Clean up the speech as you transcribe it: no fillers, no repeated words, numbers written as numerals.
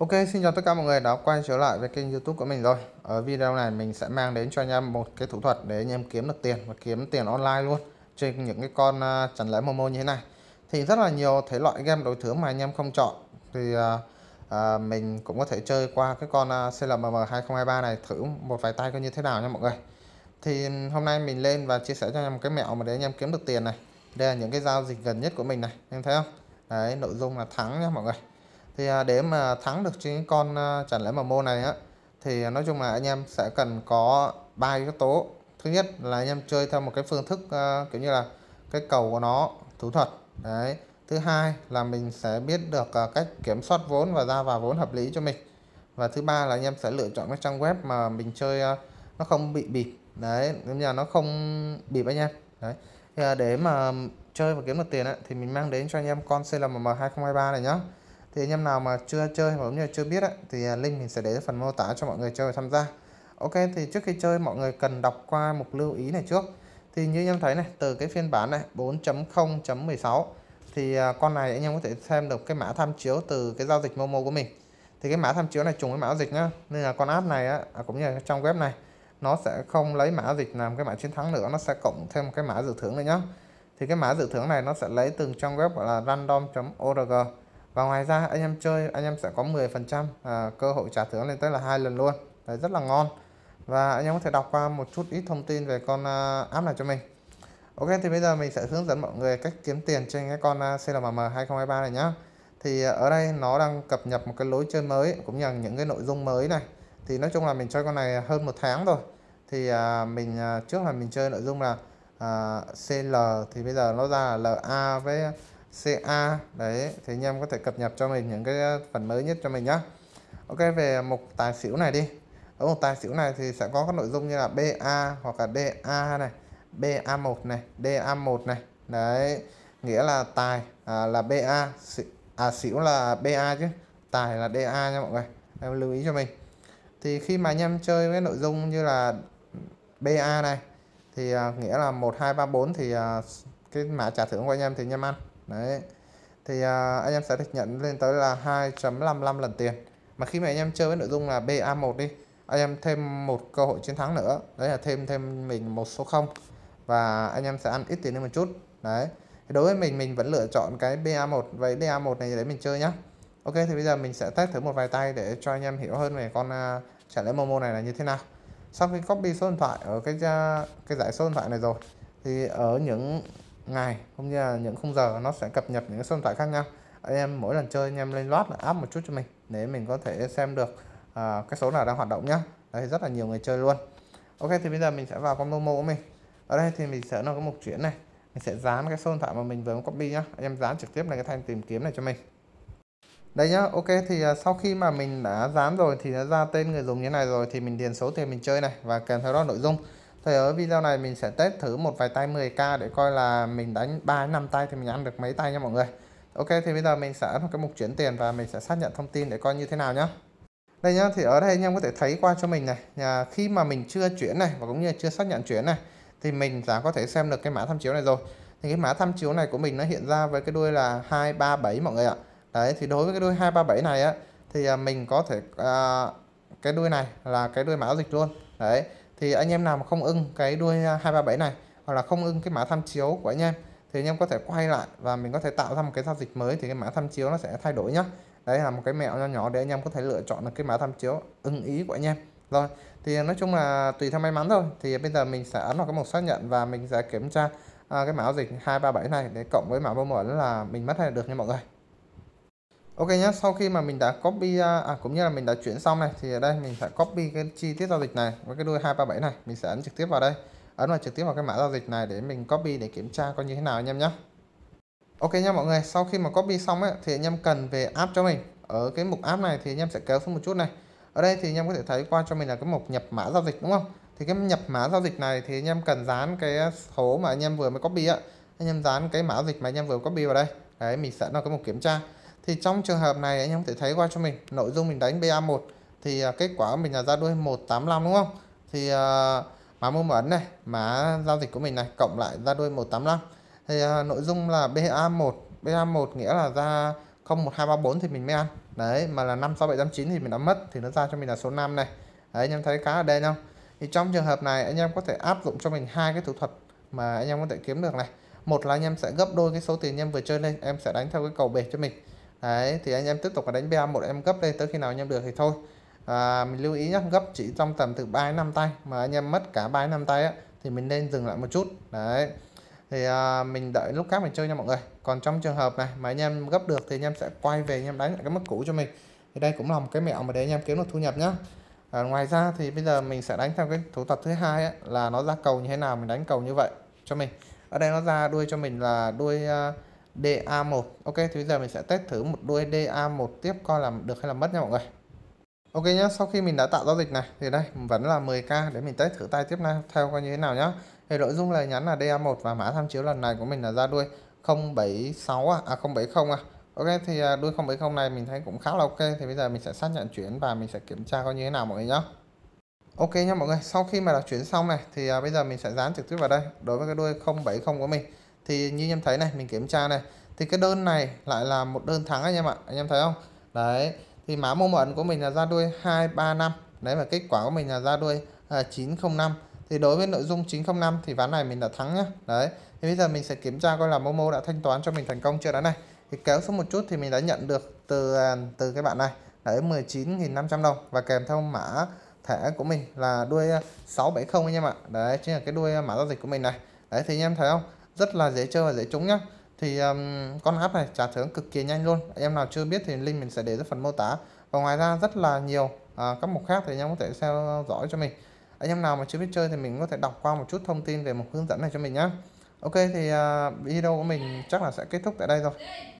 Ok, xin chào tất cả mọi người đã quay trở lại với kênh YouTube của mình rồi. Ở video này mình sẽ mang đến cho anh em một cái thủ thuật để anh em kiếm được tiền và kiếm tiền online luôn trên những cái con chẵn lẻ Momo như thế này. Thì rất là nhiều thể loại game đối thưởng mà anh em không chọn thì mình cũng có thể chơi qua cái con CLMM2023 này thử một vài tay coi như thế nào nha mọi người. Thì hôm nay mình lên và chia sẻ cho anh em một cái mẹo mà để anh em kiếm được tiền này. Đây là những cái giao dịch gần nhất của mình này, em thấy không? Đấy, nội dung là thắng nha mọi người. Thì để mà thắng được trên con chẵn lẻ Momo này á, thì nói chung là anh em sẽ cần có 3 yếu tố. Thứ nhất là anh em chơi theo một cái phương thức kiểu như là cái cầu của nó, thủ thuật. Đấy. Thứ hai là mình sẽ biết được cách kiểm soát vốn và ra vào vốn hợp lý cho mình. Và thứ ba là anh em sẽ lựa chọn cái trang web mà mình chơi nó không bị bịp. Đấy, nhà nó không bịp anh em. Đấy. Thì để mà chơi và kiếm được tiền á, thì mình mang đến cho anh em con CLMM2023 này nhá. Thì anh em nào mà chưa chơi hoặc như là chưa biết ấy, thì link mình sẽ để phần mô tả cho mọi người chơi và tham gia. Ok, thì trước khi chơi mọi người cần đọc qua mục lưu ý này trước. Thì như anh em thấy này, từ cái phiên bản này 4.0.16 thì con này anh em có thể xem được cái mã tham chiếu từ cái giao dịch Momo của mình. Thì cái mã tham chiếu này trùng với mã giao dịch nhá, nên là con app này á, cũng như trong web này nó sẽ không lấy mã dịch làm cái mã chiến thắng nữa, nó sẽ cộng thêm một cái mã dự thưởng nữa nhá. Thì cái mã dự thưởng này nó sẽ lấy từ trong web gọi là random.org. Và ngoài ra anh em chơi anh em sẽ có 10% cơ hội trả thưởng lên tới là 2 lần luôn. Đấy, rất là ngon. Và anh em có thể đọc qua một chút ít thông tin về con app này cho mình. Ok, thì bây giờ mình sẽ hướng dẫn mọi người cách kiếm tiền trên cái con CLMM2023 này nhá. Thì ở đây nó đang cập nhật một cái lối chơi mới cũng như là những cái nội dung mới này. Thì nói chung là mình chơi con này hơn 1 tháng rồi. Thì trước là mình chơi nội dung là CL, thì bây giờ nó ra là LA với CA. Đấy, thì anh em có thể cập nhật cho mình những cái phần mới nhất cho mình nhá. Ok, về mục tài xỉu này đi. Ở mục tài xỉu này thì sẽ có các nội dung như là BA hoặc là DA này, BA1 này, DA1 này. Đấy, nghĩa là tài là BA, xỉu là BA chứ, tài là DA nha mọi người. Em lưu ý cho mình. Thì khi mà anh em chơi với nội dung như là BA này thì nghĩa là 1, 2, 3, 4 thì cái mã trả thưởng của anh em thì anh em ăn. Đấy. Thì anh em sẽ được nhận lên tới là 2.55 lần tiền. Mà khi mà anh em chơi với nội dung là BA1 đi, anh em thêm một cơ hội chiến thắng nữa. Đấy là thêm mình một số 0 và anh em sẽ ăn ít tiền hơn một chút. Đấy. Thì đối với mình vẫn lựa chọn cái BA1 với DA1 này để mình chơi nhá. Ok, thì bây giờ mình sẽ test thử một vài tay để cho anh em hiểu hơn về con chẵn lẻ Momo này là như thế nào. Sau khi copy số điện thoại ở cái dãy số điện thoại này rồi thì ở những ngày cũng như là những khung giờ nó sẽ cập nhật những cái số điện thoại khác nhau. Anh em mỗi lần chơi anh em lên loát là app một chút cho mình để mình có thể xem được cái số nào đang hoạt động nhá. Đấy, rất là nhiều người chơi luôn. Ok, thì bây giờ mình sẽ vào con Momo của mình. Ở đây thì mình sẽ nó có mục chuyển này, mình sẽ dán cái số điện thoại mà mình vừa copy nhá. Anh em dán trực tiếp lên cái thanh tìm kiếm này cho mình. Đây nhá. Ok, thì sau khi mà mình đã dán rồi thì nó ra tên người dùng như thế này rồi, thì mình điền số tiền mình chơi này và kèm theo đó nội dung. Thì ở video này mình sẽ test thử một vài tay 10k để coi là mình đánh 3-5 tay thì mình ăn được mấy tay nha mọi người. Ok, thì bây giờ mình sẽ ấn vào cái mục chuyển tiền và mình sẽ xác nhận thông tin để coi như thế nào nhá. Đây nhá, thì ở đây anh em có thể thấy qua cho mình này, khi mà mình chưa chuyển này và cũng như chưa xác nhận chuyển này thì mình đã có thể xem được cái mã tham chiếu này rồi. Thì cái mã tham chiếu này của mình nó hiện ra với cái đuôi là 237 mọi người ạ. Đấy, thì đối với cái đuôi 237 này á thì mình có thể cái đuôi này là cái đuôi mã giao dịch luôn. Đấy, thì anh em nào mà không ưng cái đuôi 237 này hoặc là không ưng cái mã tham chiếu của anh em thì anh em có thể quay lại và mình có thể tạo ra một cái giao dịch mới, thì cái mã tham chiếu nó sẽ thay đổi nhá. Đấy là một cái mẹo nho nhỏ để anh em có thể lựa chọn được cái mã tham chiếu ưng ý của anh em. Rồi, thì nói chung là tùy theo may mắn thôi. Thì bây giờ mình sẽ ấn vào cái mục xác nhận và mình sẽ kiểm tra cái mã giao dịch 237 này để cộng với mã Momo là mình mất hay là được nha mọi người. Ok nhé, sau khi mà mình đã copy cũng như là mình đã chuyển xong này thì ở đây mình sẽ copy cái chi tiết giao dịch này với cái đuôi 237 này, mình sẽ ấn trực tiếp vào đây, ấn vào trực tiếp vào cái mã giao dịch này để mình copy để kiểm tra coi như thế nào anh em nhé. Ok nhé mọi người, sau khi mà copy xong ấy thì anh em cần về app cho mình. Ở cái mục app này thì anh em sẽ kéo xuống một chút này. Ở đây thì anh em có thể thấy qua cho mình là cái mục nhập mã giao dịch đúng không? Thì cái nhập mã giao dịch này thì anh em cần dán cái số mà anh em vừa mới copy ạ. Anh em dán cái mã giao dịch mà anh em vừa copy vào đây. Đấy, mình sẽ nó cái mục kiểm tra. Thì trong trường hợp này anh em có thể thấy qua cho mình nội dung mình đánh BA1 thì kết quả mình là ra đuôi 185 đúng không? Thì mã mua ấn này, mã giao dịch của mình này cộng lại ra đuôi 185. Thì nội dung là BA1 nghĩa là ra 01234 thì mình mới ăn. đấy, mà là 5, 6, 7, 8, 9 thì mình đã mất, thì nó ra cho mình là số 5 này. Đấy, anh em thấy cá ở đây không? Thì trong trường hợp này anh em có thể áp dụng cho mình hai cái thủ thuật mà anh em có thể kiếm được này. Một là anh em sẽ gấp đôi cái số tiền anh em vừa chơi lên, em sẽ đánh theo cái cầu bể cho mình. Đấy, thì anh em tiếp tục là đánh BA1, em gấp lên tới khi nào anh em được thì thôi. Mình lưu ý nhé, gấp chỉ trong tầm từ 3-5 tay, mà anh em mất cả 3-5 tay á, thì mình nên dừng lại một chút. Đấy, thì mình đợi lúc khác mình chơi nha mọi người. Còn trong trường hợp này mà anh em gấp được thì anh em sẽ quay về anh em đánh lại cái mức cũ cho mình. Thì đây cũng là một cái mẹo mà để anh em kiếm được thu nhập nhá. Ngoài ra thì bây giờ mình sẽ đánh theo cái thủ thuật thứ hai ấy, là nó ra cầu như thế nào mình đánh cầu như vậy cho mình. Ở đây nó ra đuôi cho mình là đuôi DA1. Ok, thì bây giờ mình sẽ test thử một đuôi DA1 tiếp coi là được hay là mất nha mọi người. Ok nhá, sau khi mình đã tạo giao dịch này thì đây vẫn là 10k để mình test thử tay tiếp theo coi như thế nào nhá. Thì nội dung lời nhắn là DA1 và mã tham chiếu lần này của mình là ra đuôi 076 070 à. Ok, thì đuôi 070 này mình thấy cũng khá là ok. Thì bây giờ mình sẽ xác nhận chuyển và mình sẽ kiểm tra coi như thế nào mọi người nhá. Ok nha mọi người, sau khi mà đã chuyển xong này thì bây giờ mình sẽ dán trực tiếp vào đây đối với cái đuôi 070 của mình. Thì như em thấy này, mình kiểm tra này thì cái đơn này lại là một đơn thắng anh em ạ. Anh em thấy không? Đấy, thì mã Momo ấn của mình là ra đuôi 235. Đấy, và kết quả của mình là ra đuôi 905. Thì đối với nội dung 905 thì ván này mình đã thắng nhá. Đấy, thì bây giờ mình sẽ kiểm tra coi là Momo đã thanh toán cho mình thành công chưa đã này. Thì kéo xuống một chút thì mình đã nhận được từ cái bạn này đấy 19.500 đồng và kèm theo mã thẻ của mình là đuôi 670 anh em ạ. Đấy chính là cái đuôi mã giao dịch của mình này. Đấy thì anh em thấy không, rất là dễ chơi và dễ trúng nhá. Thì con app này trả thưởng cực kỳ nhanh luôn. Em nào chưa biết thì link mình sẽ để dưới phần mô tả. Và ngoài ra rất là nhiều các mục khác thì anh em có thể theo dõi cho mình. Anh em nào mà chưa biết chơi thì mình có thể đọc qua một chút thông tin về một hướng dẫn này cho mình nhá. Ok, thì video của mình chắc là sẽ kết thúc tại đây rồi.